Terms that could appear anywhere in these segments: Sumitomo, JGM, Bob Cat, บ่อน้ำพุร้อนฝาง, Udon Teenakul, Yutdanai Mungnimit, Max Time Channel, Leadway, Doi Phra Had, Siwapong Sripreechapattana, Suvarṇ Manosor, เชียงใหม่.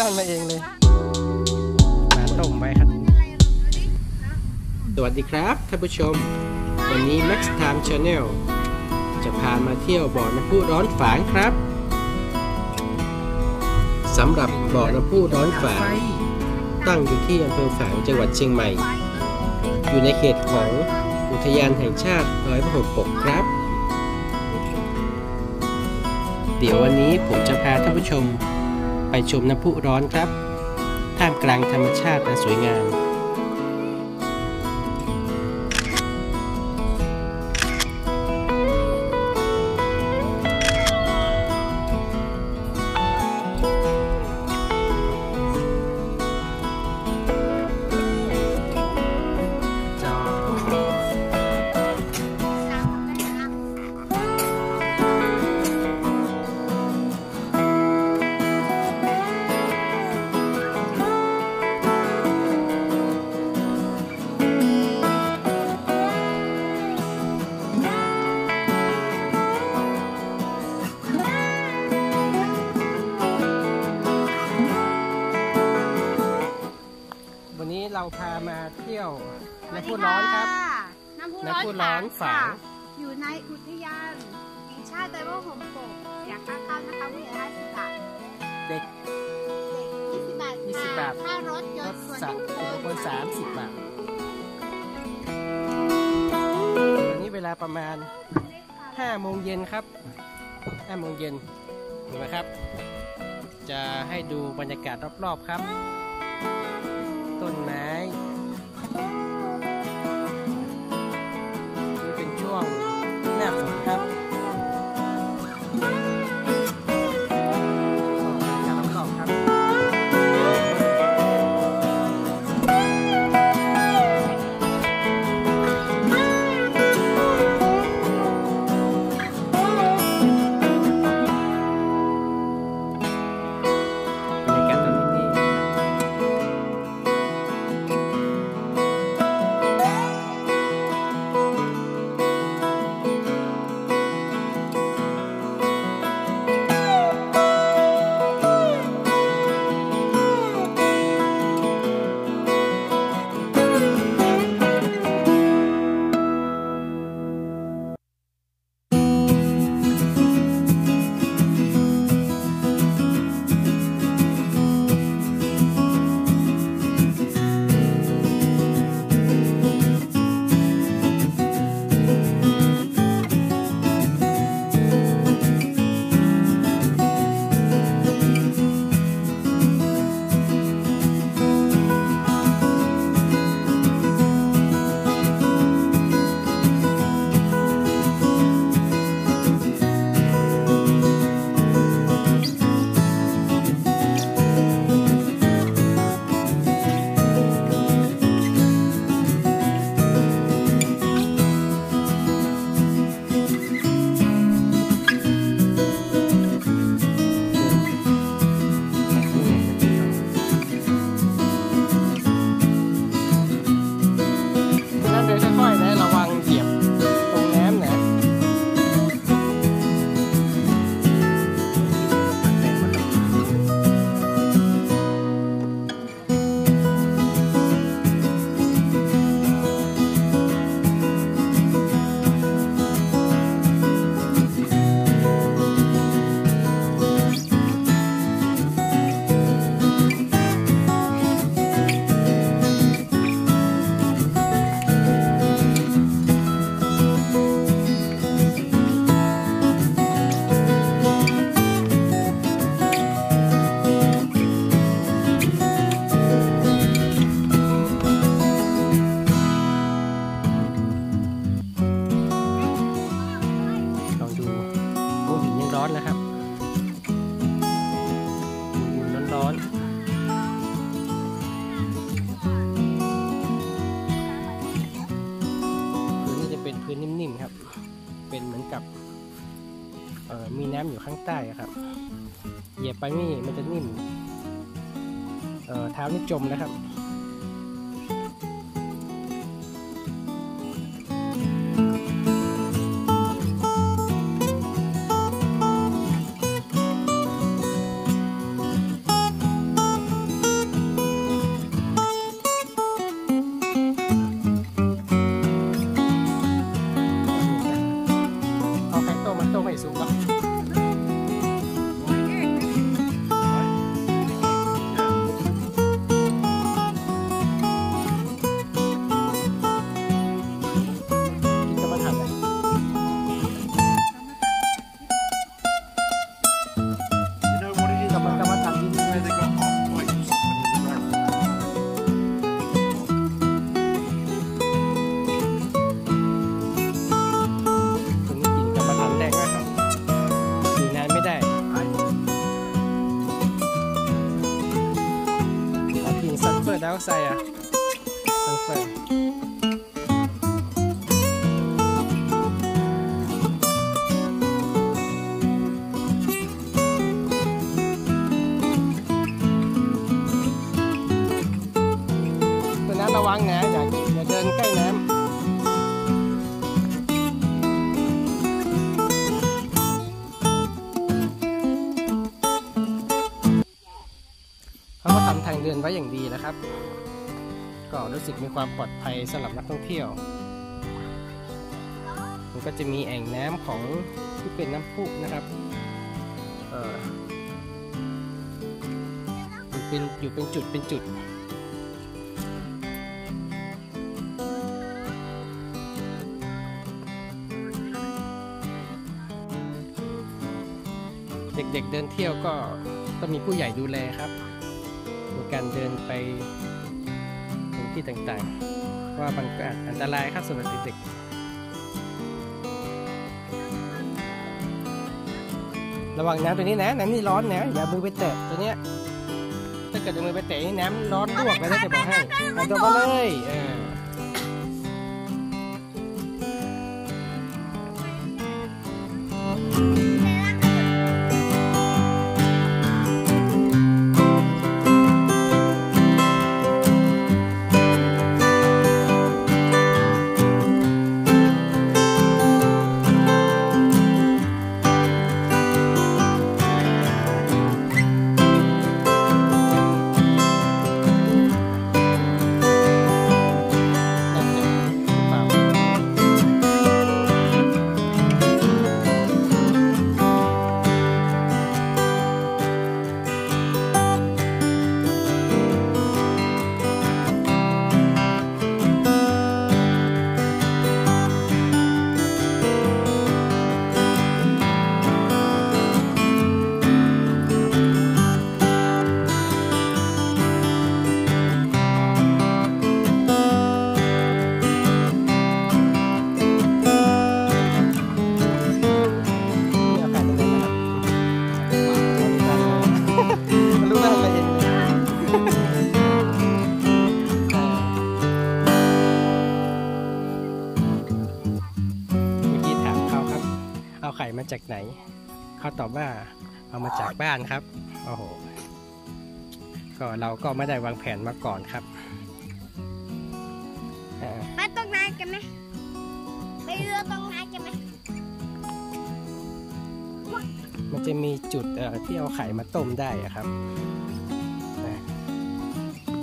บ้านมาเองเลยมาต้มไปครับสวัสดีครับท่านผู้ชมวันนี้ Max Time Channel จะพามาเที่ยวบ่อน้ำพุร้อนฝางครับสำหรับบ่อน้ำพุร้อนฝางตั้งอยู่ที่อำเภอฝางจังหวัดเชียงใหม่อยู่ในเขตของอุทยานแห่งชาติดอยพระหดปกครับเดี๋ยววันนี้ผมจะพาท่านผู้ชมไปชมน้ำพุร้อนครับท่ามกลางธรรมชาติอันสวยงามเราพามาเที่ยวน้ำพุร้อนครับน้ำพุร้อนฝางอยู่ในอุทยานแห่งชาติดอยพระหดปกอยากค่าเข้านะคะผู้ใหญ่50 บาทเด็ก20 บาทค่ารถยนต์ส่วนบุคคล30 บาทวันนี้เวลาประมาณ5 โมงเย็นครับ5 โมงเย็นเห็นไหมครับจะให้ดูบรรยากาศรอบๆครับต้นไม้นี่เป็นช่วงหน้าฝนครับนะครับร้อนๆพื้นนี้จะเป็นพื้นนิ่มๆครับเป็นเหมือนกับมีน้ำอยู่ข้างใต้ครับเหยียบไปนี่มันจะนิ่มเท้านี่จมนะครับ ตือนไว้อย่างดีนะครับก็รู้สึกมีความปลอดภัยสำหรับนักท่องเที่ยวมันก็จะมีแอ่งน้ำของที่เป็นน้ำพุนะครับอยู่เป็นจุดเป็นจุดเด็กๆเดินเที่ยวก็ต้องมีผู้ใหญ่ดูแลครับในการเดินไปถึงที่ต่างๆว่ามันก็อันตรายครับสำหรับเด็กๆระวังน้ำตัวนี้นะน้ำนี่ร้อนนะอย่ามือไปแตะตัวเนี้ยถ้าเกิดมือไปแตะนี่น้ำร้อนลวกเลยนะจะบอกให้เอาตัวมาเลยเอาไข่มาจากไหนเขาตอบว่าเอามาจากบ้านครับโอ้โหก็เราก็ไม่ได้วางแผนมาก่อนครับไปตกน้ำกันไหมไปเรือตกน้ำกันไหมมันจะมีจุดที่เอาไข่มาต้มได้ครับ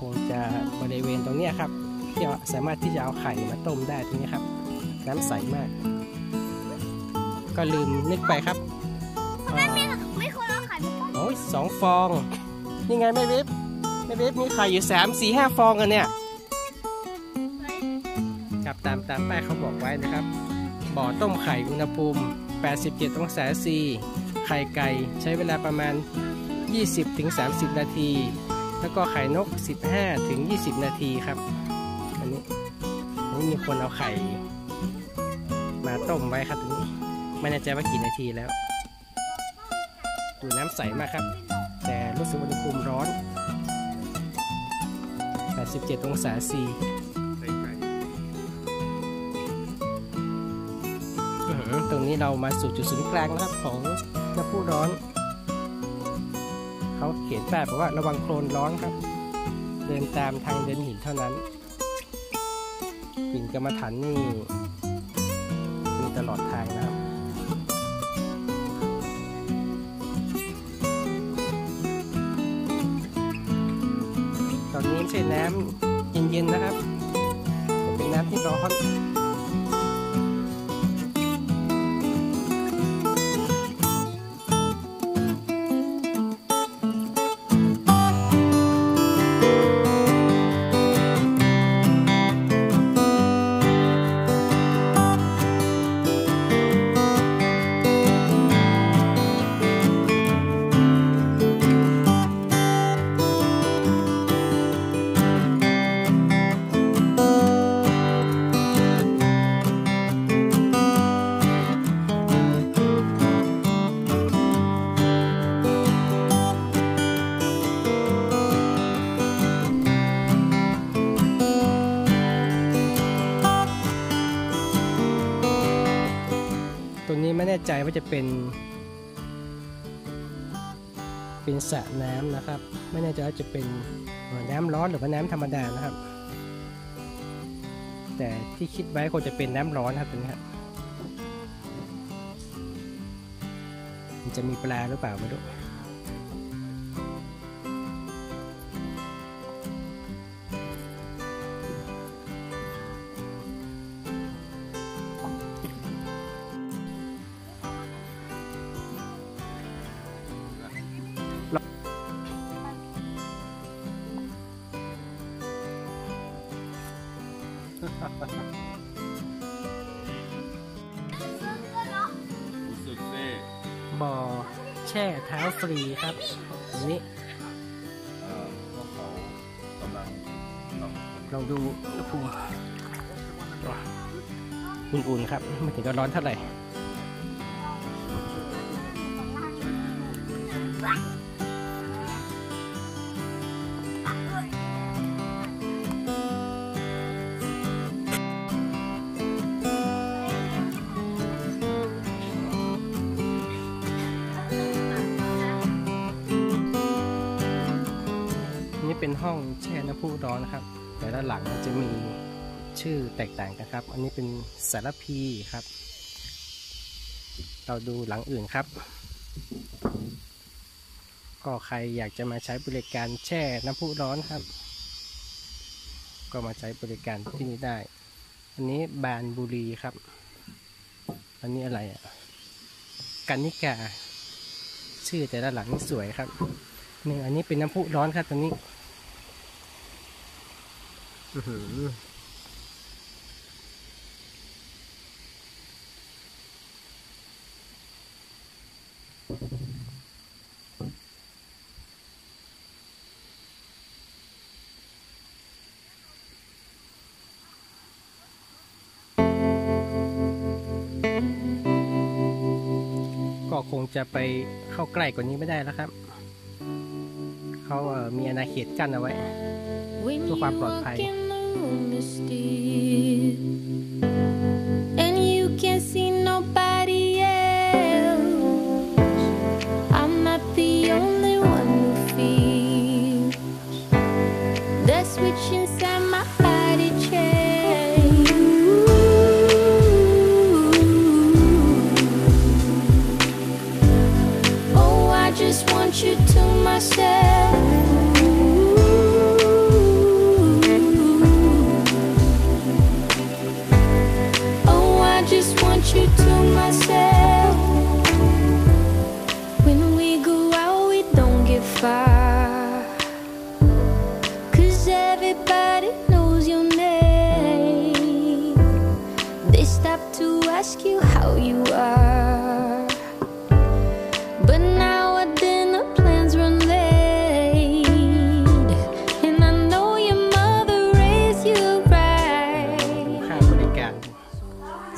คงจะบริเวณตรงนี้ครับที่สามารถที่จะเอาไข่มาต้มได้ตรงนี้ครับน้ำใสมากก็ลืมนึกไปครับไม่ควรเอาไข่มาต้มโอ้ย2 ฟองนี่ไงแม่เว็บมีไข่อยู่3-4-5 ฟองกันเนี่ยครับตามป้ายเขาบอกไว้นะครับบ่อต้มไข่อุณหภูมิ87 องศาเซลเซียสไข่ไก่ใช้เวลาประมาณ 20-30 นาทีแล้วก็ไข่นก 15-20 นาทีครับอันนี้มีคนเอาไข่มาต้มไว้ครับตรงนี้ไม่แน่ใจว่ากี่นาทีแล้วดูน้ำใสมากครับแต่รู้สึกอุณหภูมิร้อน87 องศาเซลเซียสตรงนี้เรามาสู่จุดศูนย์กลางนะครับของน้ำพุร้อนเขาเขียนป้ายบอกว่าระวังโคลนร้อนครับเดินตามทางเดินหินเท่านั้นหินกรรมฐานนี่มีตลอดทางนะครับไม่ใช่น้ำเย็นๆนะครับเป็นน้ำที่ร้อนไม่แน่ใจว่าจะเป็นสระน้ำนะครับไม่แน่ใจว่าจะเป็นน้ำร้อนหรือว่าน้ำธรรมดานะครับแต่ที่คิดไว้คงจะเป็นน้ำร้อนครับตรงนี้ครับมันจะมีปลาหรือเปล่าไม่รู้ บอแช่เท้าฟรีครับอันนี้พวกเขากำลังเราดูอุณหภูมิอุ่นๆครับไม่ถึงกับร้อนเท่าไหร่เป็นห้องแช่น้ำพุร้อนนะครับแต่ละหลังจะมีชื่อแตกต่างกันครับอันนี้เป็นสารพีครับเราดูหลังอื่นครับก็ใครอยากจะมาใช้บริการแช่น้ำพุร้อนครับก็มาใช้บริการที่นี่ได้อันนี้บานบุรีครับอันนี้อะไรอ่ะกันนิกาชื่อแต่ละหลังสวยครับนี่อันนี้เป็นน้ำพุร้อนครับตอนนี้ก็คงจะไปเข้าใกล้กว่านี้ไม่ได้แล้วครับเขามีอาณาเขตกั้นเอาไว้เพื่อความปลอดภัย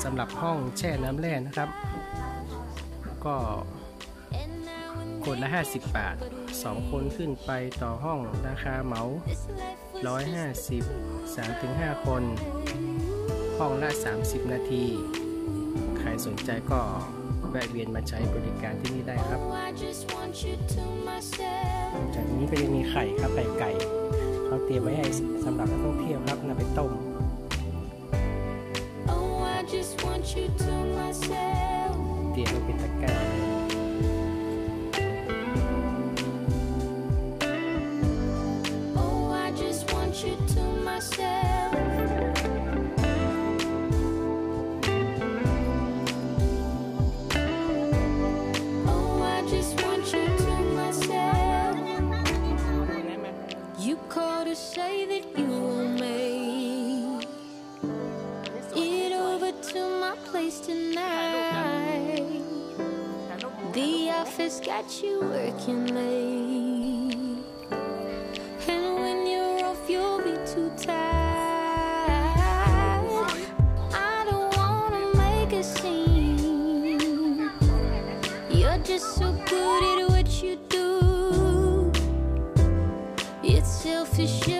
สำหรับห้องแช่น้ำแร่นะครับก็คนละ50 บาท2คนขึ้นไปต่อห้องราคาเหมา150 3-5 คนห้องละ30 นาทีใครสนใจก็แวะเวียนมาใช้บริการที่นี่ได้ครับจากนี้ก็จะมีไข่ครับไข่ไก่เขาเตรียมไว้ให้สำหรับนักท่องเที่ยวรับนำไปต้มเดี๋ยวเป็นตะกร้าGot you working late, and when you're off, you'll be too tired. I don't wanna make a scene. You're just so good at what you do. It's selfish.